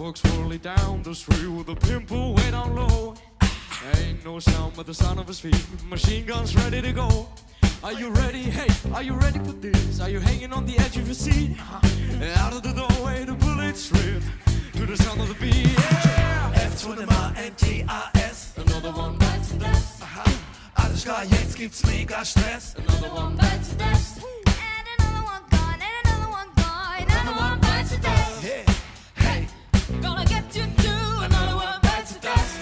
folks swirly down the street with a pimple way down low. Ain't no sound but the sound of his feet. Machine guns ready to go. Are you ready? Hey, are you ready for this? Are you hanging on the edge of your seat? Out of the doorway, the bullets rip to the sound of the beat. Yeah. F to the MANTAS. Another one bites the dust. Alles klar, jetzt gibt's mega Stress. Another one bites the dust. And another one gone, and another one gone. Another one bites the dust. Hey, hey, gonna get you too. Another one bites the dust.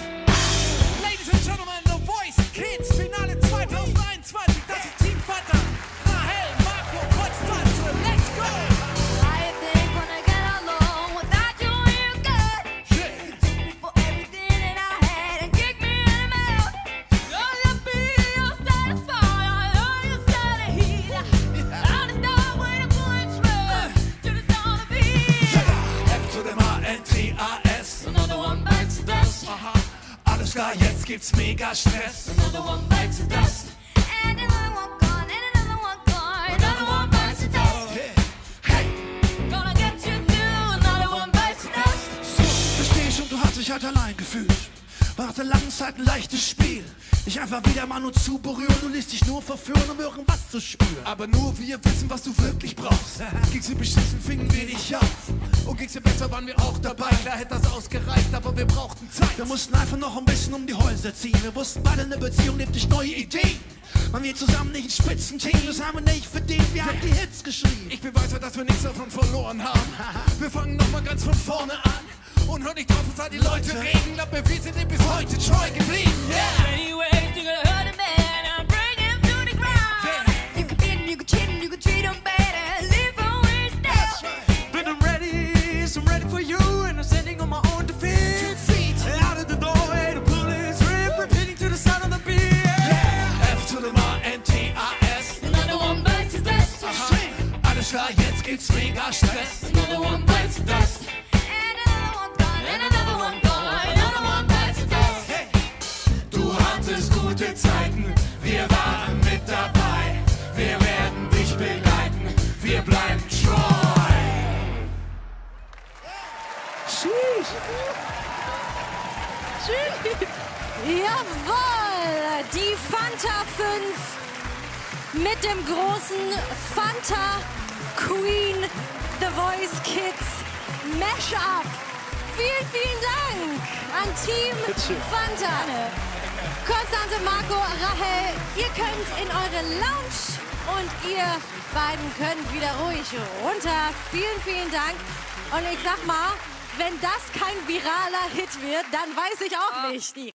Ladies and gentlemen, The Voice Kids, Finale 2021. Das ist Team Fanta, Rahel, Marco, Constance, let's go! I think wanna get along without you, you good. Yeah. You took me for everything that I had and kicked me in the mouth. All your beat, all satisfied, I know you start to heat. I don't know where the points run to the sound of beat. Yeah. F to the MANTAS. Another one bites the dust. Aha. Alles klar, jetzt gibt's mega Stress. Another one bites the dust. And another one gone, and another one gone. Another one bites the dust. Hey, hey, gonna get you too. Another one bites the dust. So, versteh schon, du hast dich halt allein gefühlt. War nach der langen Zeit ein leichtes Spiel. Dich einfach wieder mal nur zu berühren. Du ließ dich nur verführen, um irgendwas zu spüren. Aber nur wir wissen, was du wirklich brauchst. Ging's dir beschissen, fingen wir dich auf. Und ging's dir besser, waren wir auch dabei. Klar hätte das ausgereicht, aber wir brauchten Zeit. Wir mussten einfach noch ein bisschen um die Häuser ziehen. Wir wussten beide, eine Beziehung lebt dich neue Ideen. Waren wir zusammen nicht ein Spitzenteam, das haben wir nicht verdient, wir haben die Hits geschrieben. Ich beweise, dass wir nichts davon verloren haben. Wir fangen nochmal ganz von vorne an. Und hör nicht drauf, was da die Leute reden. Glaub mir, wir sind dem bis heute treu geblieben. Yeah. Anyways, you gotta hurt a man and bring him to the ground. Yeah. You can beat him, you can cheat him, you can treat him better. Leave him where he's down. But I'm ready, so I'm ready for you. And I'm standing on my own two feet. Out of the doorway, the bullets rip. Repeating to the sound of the beat. Klar, jetzt gibt's mega Stress. Another one bites the dust. And another one gone, and another one gone. Another one bites the dust. Hey. Du hattest gute Zeiten, wir waren mit dabei. Wir werden dich begleiten, wir bleiben treu. Tschüss. Tschüss. Jawohl, die Fanta 5 mit dem großen Fanta. Queen, The Voice Kids, Mashup. Vielen, vielen Dank an Team Fanta. Constance und Marco, Rahel, ihr könnt in eure Lounge und ihr beiden könnt wieder ruhig runter. Vielen, vielen Dank. Und ich sag mal, wenn das kein viraler Hit wird, dann weiß ich auch nicht.